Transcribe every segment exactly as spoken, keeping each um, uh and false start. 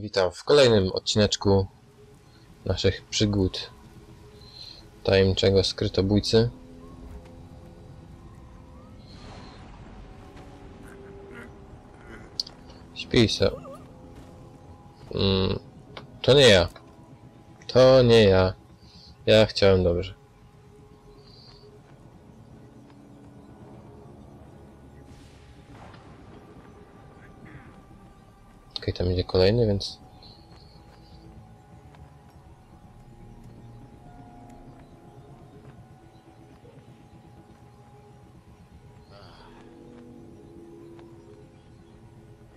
Witam w kolejnym odcineczku naszych przygód tajemniczego skrytobójcy. Śpij se. Mm, to nie ja. To nie ja. Ja chciałem dobrze. Okej, tam idzie kolejny, więc...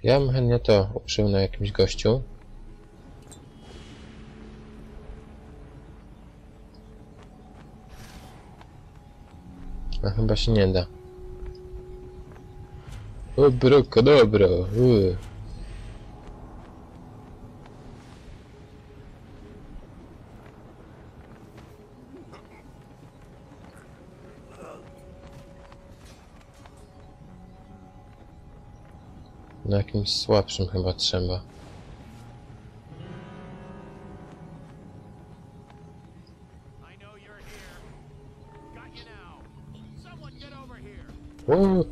Ja bym chętnie to uprzył na jakimś gościu. A chyba się nie da. O, broko, dobro. Uy. Na jakimś słabszym chyba trzeba. Uuu.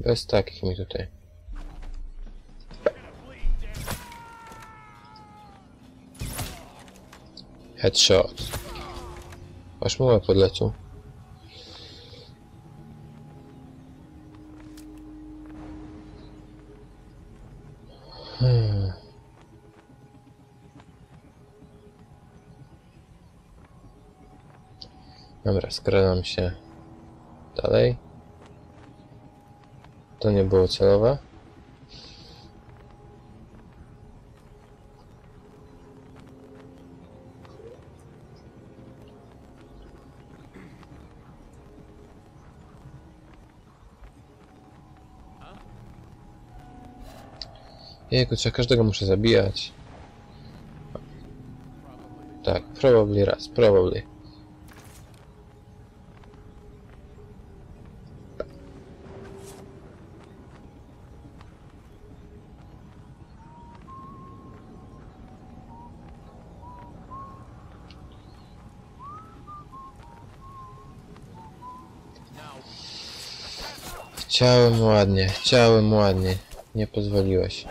Bez takich mi tutaj. Headshot. Aż muła podleciał. Hmm. Dobra, skradam się dalej. To nie było celowe. Jejku, czy ja każdego muszę zabijać? Tak, probably raz, probably. Chciałem ładnie, chciałem ładnie. Nie pozwoliłeś.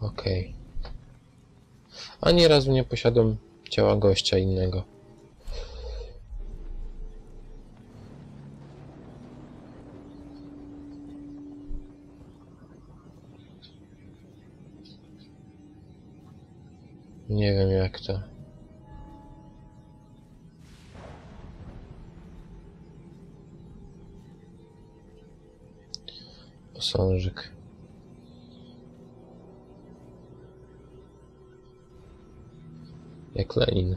Okej. Ani razu nie posiadam ciała gościa innego. Nie wiem jak to. Posążek. Jak Lenin.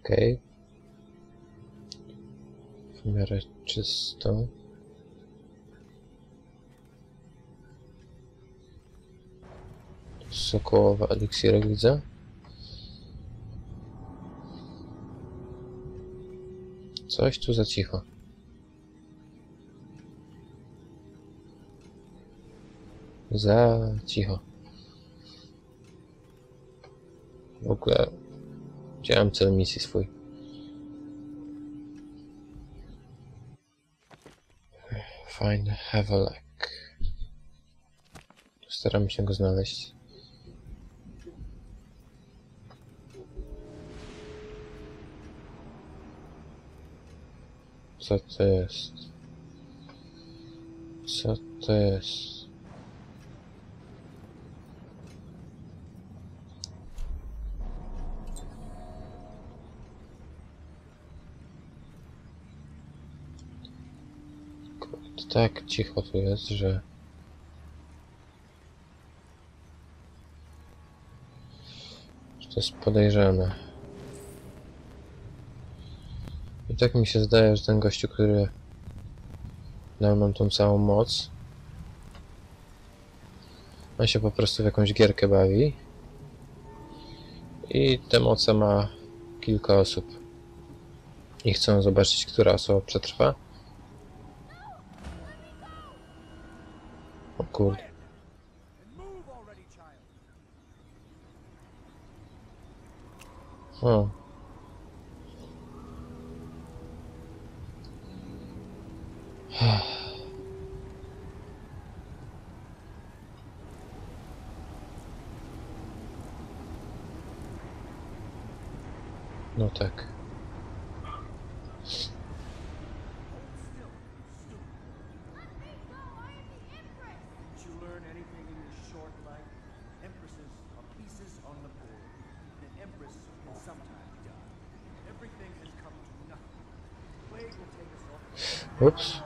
Okej. W miarę czysto. Sokołowa eliksirek widzę. Coś tu za cicho. Za cicho. W ogóle wziąłem cel misji swój. Find Havelock. Staramy się go znaleźć. Co to jest? Co to jest? Tak cicho tu jest, że... że to jest podejrzane. tak mi się zdaje, że ten gościu, który dał nam tą całą moc, on się po prostu w jakąś gierkę bawi i tę moce ma kilka osób i chcą zobaczyć, która osoba przetrwa. O kurde. O. No tak. Ups.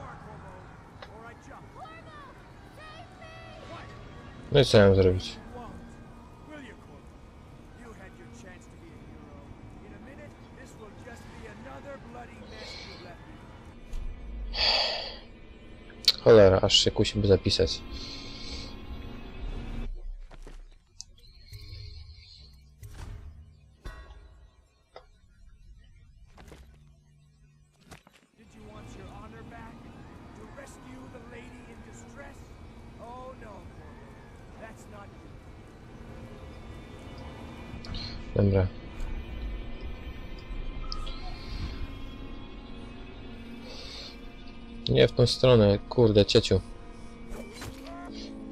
No i co mam zrobić? Cholera, aż się kusi, by zapisać. Dobra. Nie w tą stronę, kurde, cieciu.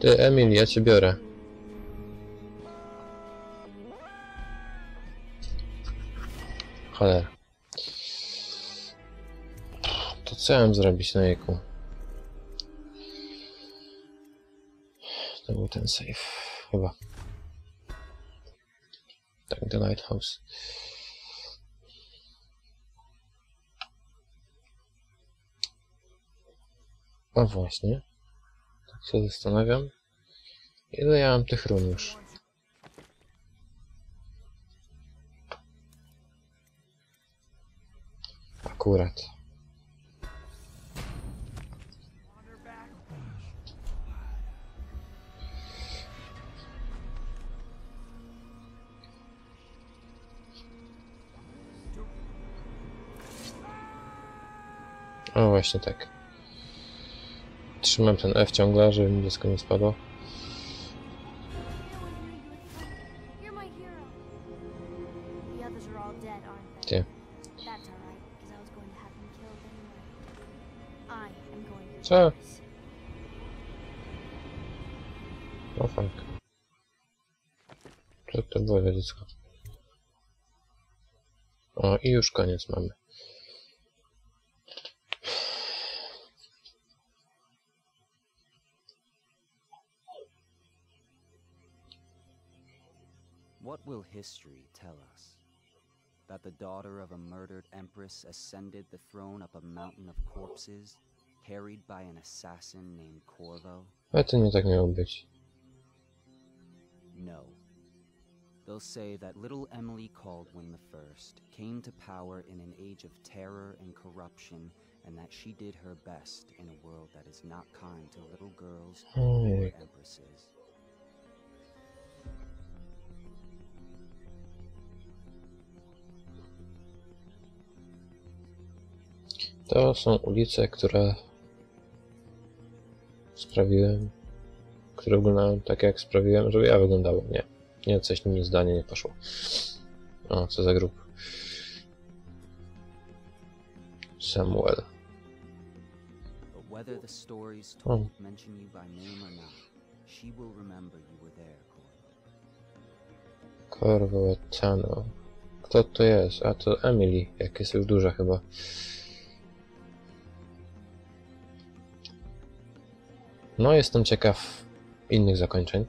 Ty, Emily, ja cię biorę. Cholera. To co ja mam zrobić na jejku? To był ten safe, chyba. Tak, The Lighthouse. No właśnie. Tak się zastanawiam. Ile ja mam tych run już? Akurat. O, właśnie tak. Trzymam ten F ciągle, żeby mi dziecko nie spadło. Ty. Co? O fuck. Co to było za dziecko? O, i już koniec mamy. What will history tell us? That the daughter of a murdered empress ascended the throne up a mountain of corpses, carried by an assassin named Corvo? A to nie tak miało być. No. They'll say that little Emily Caldwin the First came to power in an age of terror and corruption, and that she did her best in a world that is not kind to little girls or empresses. To są ulice, które sprawiłem, które wyglądają tak, jak sprawiłem, żeby ja wyglądałem. Nie, nie, coś mi zdanie nie poszło. O, co za grób. Samuel. O. Corvo Attano. Kto to jest? A to Emily, jak jest już duża chyba. No, jestem ciekaw innych zakończeń.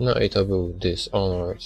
No i to był Dishonored.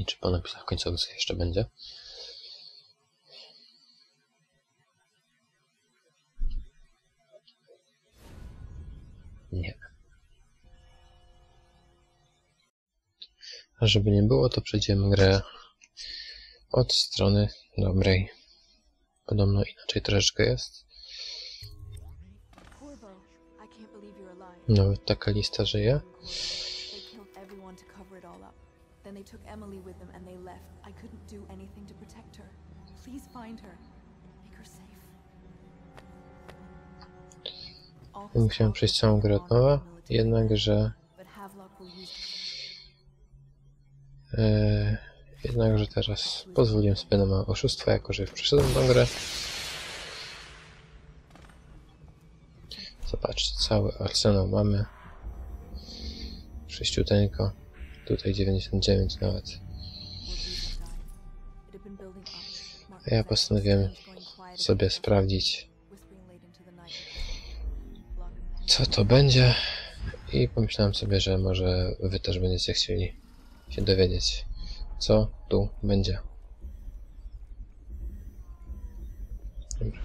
I czy po napisach końcowych coś jeszcze będzie? Nie. A żeby nie było, to przejdziemy grę od strony dobrej. Podobno inaczej troszeczkę jest. Nawet taka lista żyje. Then they took Emily with them and they left. I couldn't do anything to protect her. Please find her. Make her safe. Musiałem przejść całą grę od nowa, jednakże... Yy, jednakże teraz pozwoliłem sobie na małe oszustwo, jako że już przeszedłem tą grę. Zobaczcie, cały arsenał mamy. Sześciuteńko. Tutaj dziewięćdziesiąt dziewięć nawet. A ja postanowiłem sobie sprawdzić, co to będzie, i pomyślałem sobie, że może wy też będziecie chcieli się dowiedzieć, co tu będzie. Dobra.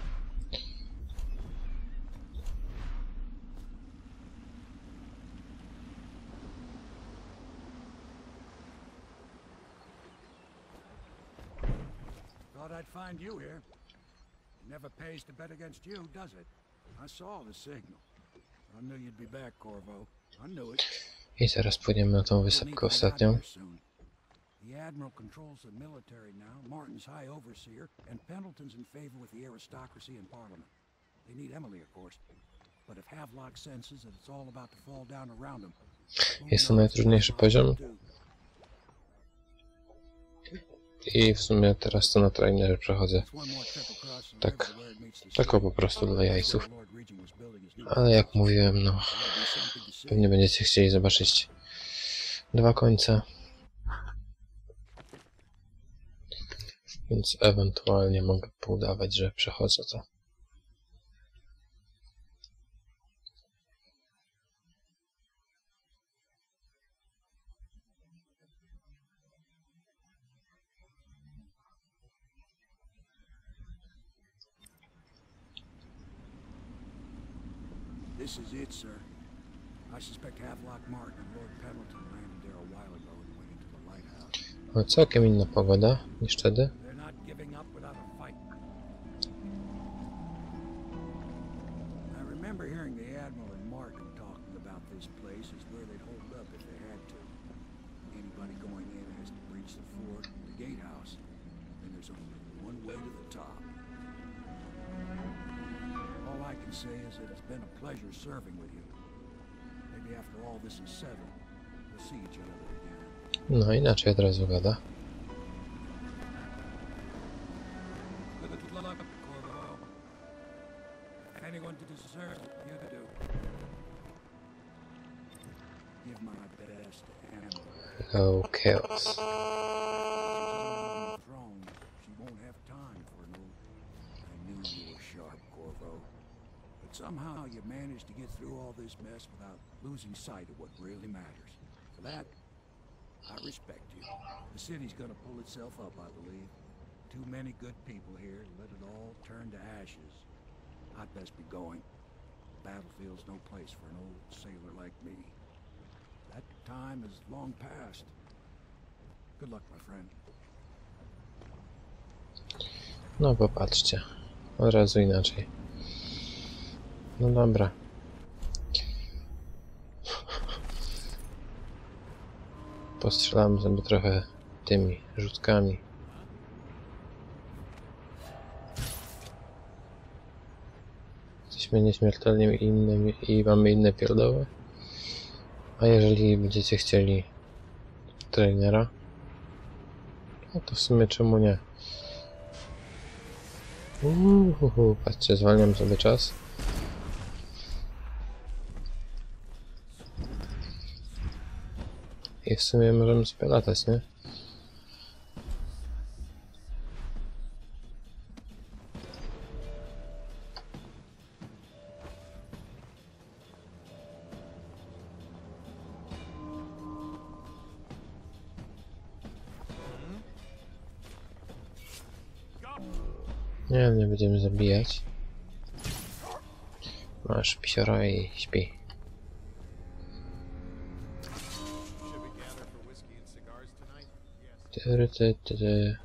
Find you here. It never pays to bet against you, does it? I saw the signal. I knew you'd be back, Corvo. I knew it. I teraz płyniemy na tą wysepkę ostatnią. The admiral controls the military now. Martin's high overseer, and Pendleton's in favor with the aristocracy and parliament. They need Emily, of course. But if Havelock senses that it's all about to fall down around him, jest to najtrudniejszy poziom. I w sumie teraz to na trainerze przechodzę tak, tak po prostu dla jajców. Ale jak mówiłem, no pewnie będziecie chcieli zobaczyć dwa końce. Więc ewentualnie mogę poudawać, że przechodzę to. This is it, sir. I suspect Havelock, Martin, and Lord Pendleton landed there a while ago and went into the lighthouse. No, całkiem inna pogoda niż wtedy. They're not giving up without a fight. I remember hearing the admiral and Martin talking about this place as where they'd hold up if they had to. Anybody going in has to breach the fort and the gatehouse, and there's only one way to the top. All I can say is that it's been a pleasure serving with you. Maybe after all this is settled, we'll see each other again. No inaczej od razu gada. Anyone to deserve, you do. Give my best to Emily. Oh, chaos. She won't have time for no. I knew you were sharp, Corvo. Somehow you managed to get through all this mess without losing sight of what really matters. For that, I respect you. The city's gonna pull itself up, I believe. Too many good people here to let it all turn to ashes. I'd best be going. The battlefield's no place for an old sailor like me. That time is long past. Good luck, my friend. No, popatrzcie. Od razu inaczej. No dobra. Postrzelamy sobie trochę tymi rzutkami. Jesteśmy nieśmiertelnymi i innymi i mamy inne pierdoły. A jeżeli będziecie chcieli trenera, no to w sumie czemu nie? Uhuhu, patrzcie, zwalniam sobie czas. I w sumie możemy sobie latać, nie? Nie wiem, nie będziemy zabijać. Masz pisioro i śpi. Tyry, ty, ty, ty.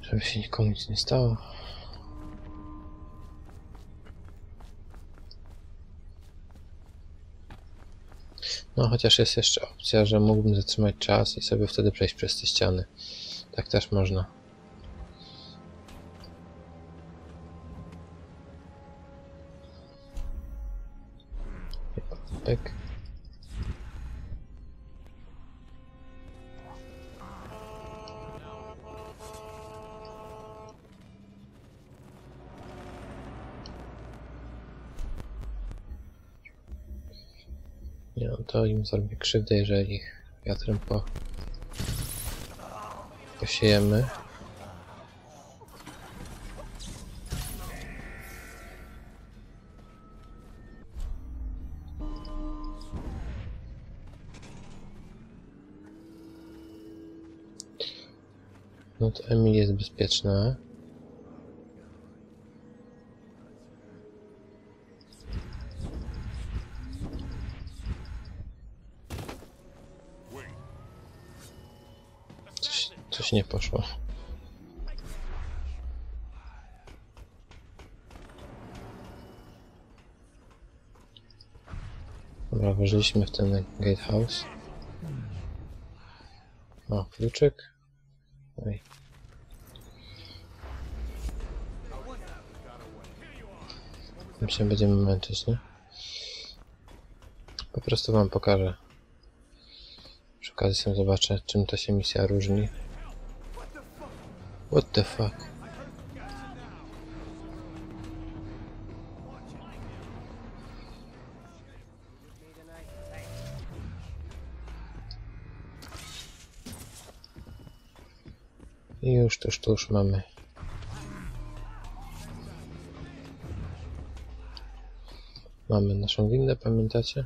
Żeby się nikomu nic nie stało. No chociaż jest jeszcze opcja, że mógłbym zatrzymać czas i sobie wtedy przejść przez te ściany. Tak też można. Pyk. Nie, no to im zrobię krzywdę, jeżeli ich wiatrem po... posiejemy. No to Emily jest bezpieczna. Coś, coś nie poszło. Dobra, włożyliśmy w ten gatehouse. O, kluczyk. Oj. My się będziemy męczyć, nie? Po prostu wam pokażę. Przy okazji sobie zobaczę, czym to się misja różni. What the fuck? I już tuż, tuż mamy. Mamy naszą windę, pamiętacie?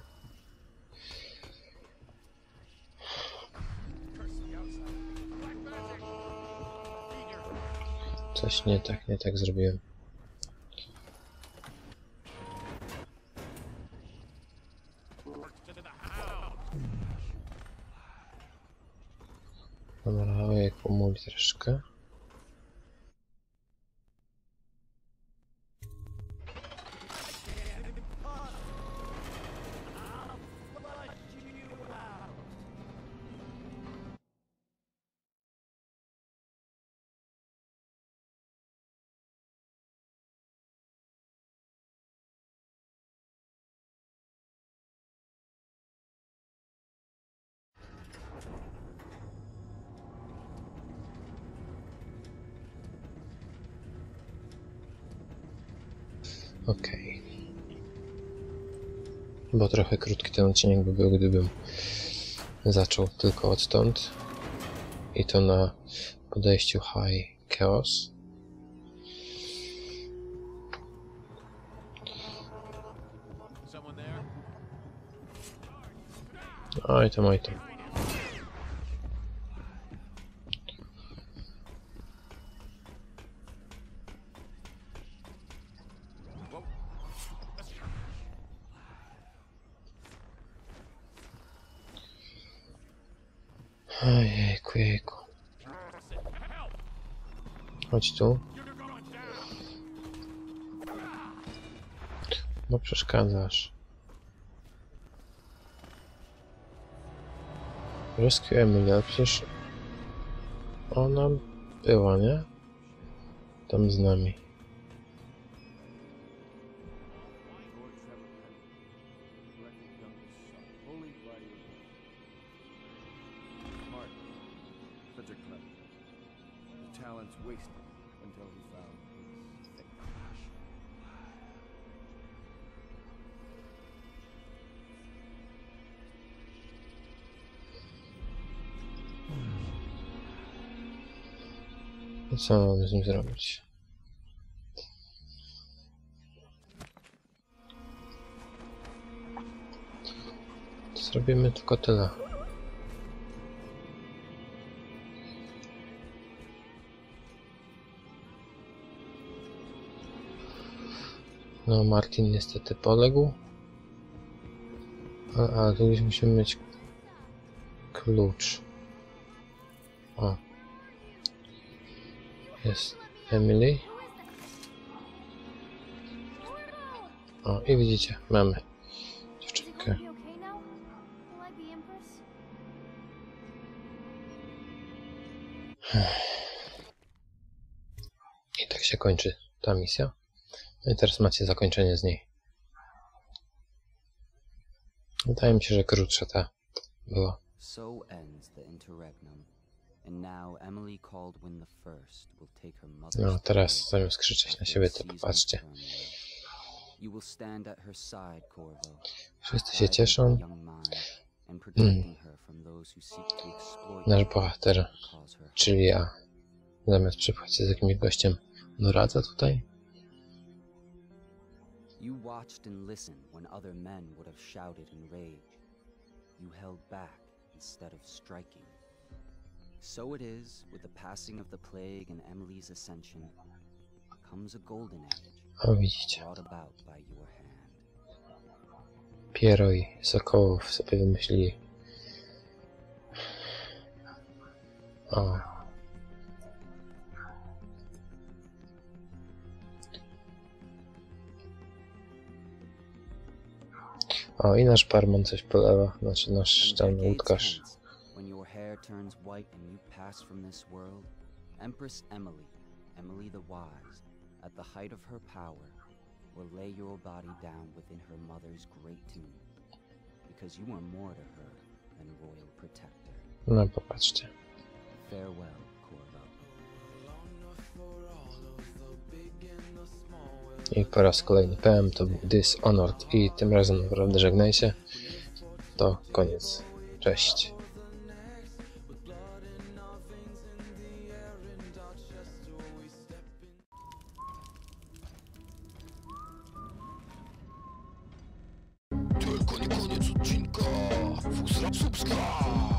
Coś nie tak, nie tak zrobiłem. Dobra, jak pomówi troszkę. Okej. Okay. Bo trochę krótki ten odcinek by był, gdybym zaczął tylko odtąd. I to na podejściu High Chaos. Oj tam, oj tam. Ojejku, jejku. Chodź tu. No przeszkadzasz. Rescue Emily, ale przecież ona była, nie? Tam z nami. Co mamy z nim zrobić? Zrobimy tylko tyle. No, Martin niestety poległ. A, a tu gdzieś musimy mieć klucz. O. Jest Emily. O, i widzicie, mamy dziewczynkę. I tak się kończy ta misja. No i teraz macie zakończenie z niej. Wydaje mi się, że krótsza ta była. So ends the interregnum. And now Emily Caldwin the first will take her mother. No teraz zamiast krzyczeć na siebie, to popatrzcie. Wszyscy się cieszą. Mm. Nasz bohater, czyli ja, zamiast przypchać się z jakimś gościem, no radza tutaj. You watched and listened when other men would have shouted in rage. You held back instead of striking. So it is with the passing of the plague and Emily's ascension comes a golden age brought about by your hand. Piero i Sokołów sobie wymyślili. O. O, i nasz barman coś polewa, znaczy nasz ten łódkarz. No, popatrzcie. I po raz kolejny P M to był Dishonored i tym razem naprawdę żegnaj się. To koniec. Cześć. Tylko nie koniec odcinka. Subskrybuj.